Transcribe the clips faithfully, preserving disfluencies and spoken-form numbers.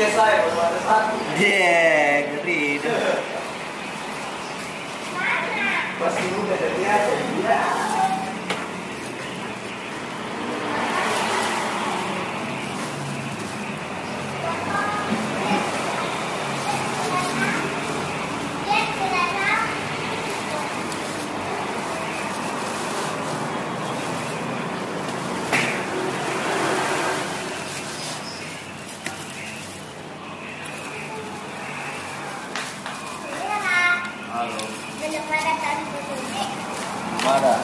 saya geri pasti udah dari aja ya. Mana?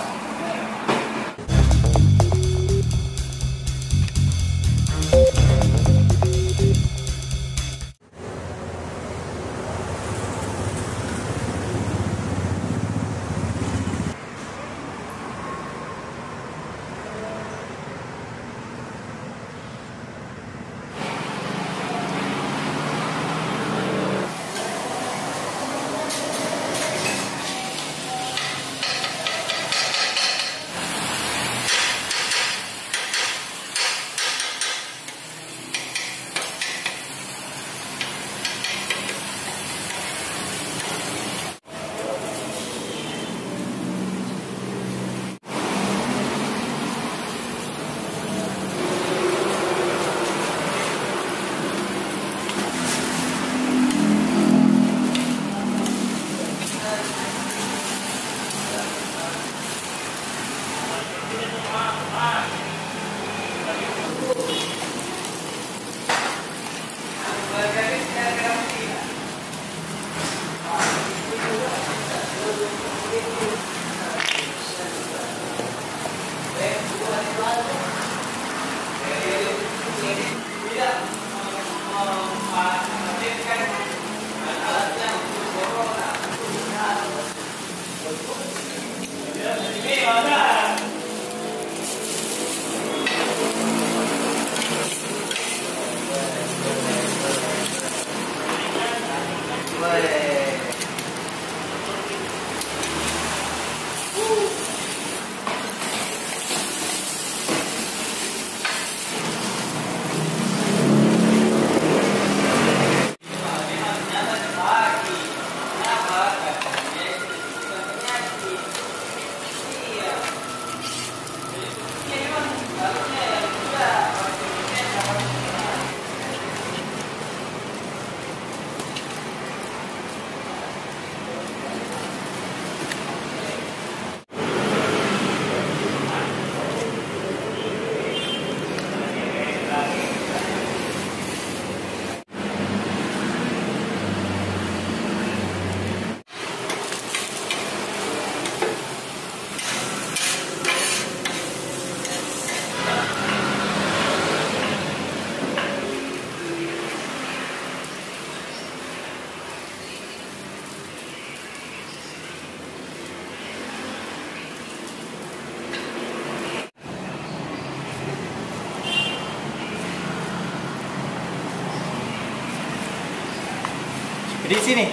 Di sini.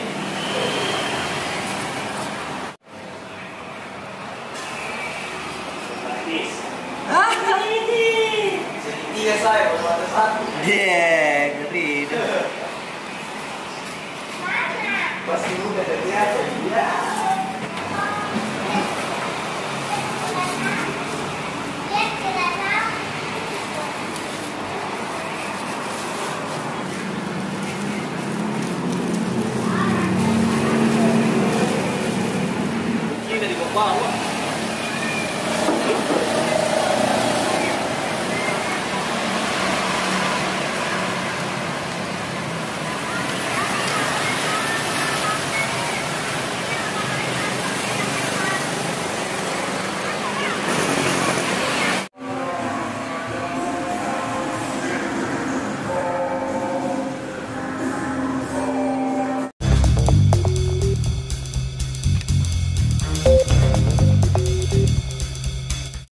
Ah, ini. Tiga saya berwarna satu. Yeah, geri. Pasti udah dari aja ya. Wow.